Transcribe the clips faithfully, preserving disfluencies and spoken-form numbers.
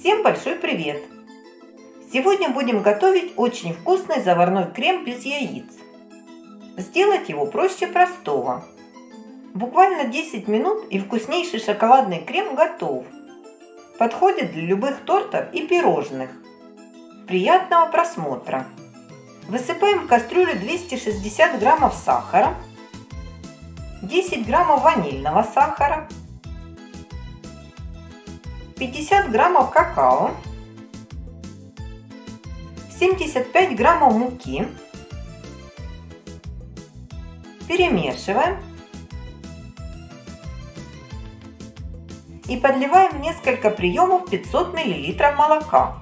Всем большой привет! Сегодня будем готовить очень вкусный заварной крем без яиц. Сделать его проще простого. Буквально десять минут и вкуснейший шоколадный крем готов. Подходит для любых тортов и пирожных. Приятного просмотра! Высыпаем в кастрюлю двести шестьдесят граммов сахара, десять граммов ванильного сахара, пятьдесят граммов какао, семьдесят пять граммов муки. Перемешиваем и подливаем несколько приемов пятьсот миллилитров молока.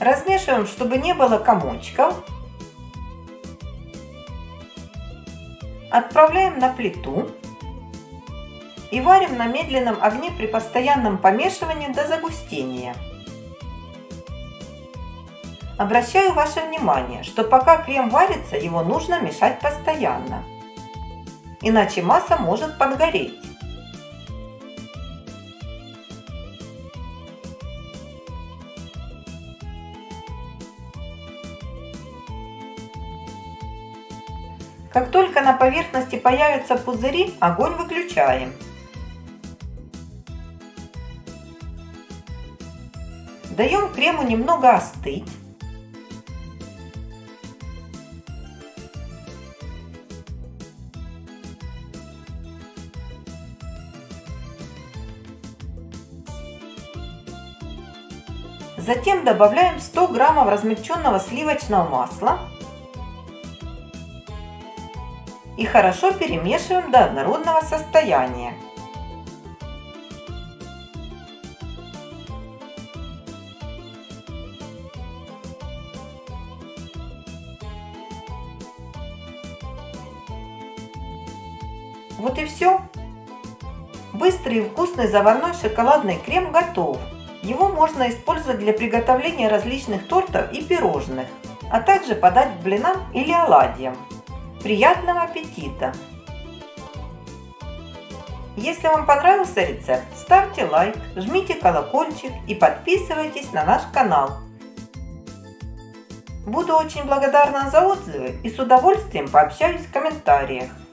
Размешиваем, чтобы не было комочков. Отправляем на плиту и варим на медленном огне при постоянном помешивании до загустения. Обращаю ваше внимание, что пока крем варится, его нужно мешать постоянно, иначе масса может подгореть. Как только на поверхности появятся пузыри, огонь выключаем. Даем крему немного остыть. Затем добавляем сто граммов размягченного сливочного масла и хорошо перемешиваем до однородного состояния. Вот и все. Быстрый и вкусный заварной шоколадный крем готов. Его можно использовать для приготовления различных тортов и пирожных, а также подать к блинам или оладьям. Приятного аппетита! Если вам понравился рецепт, ставьте лайк, жмите колокольчик и подписывайтесь на наш канал. Буду очень благодарна за отзывы и с удовольствием пообщаюсь в комментариях.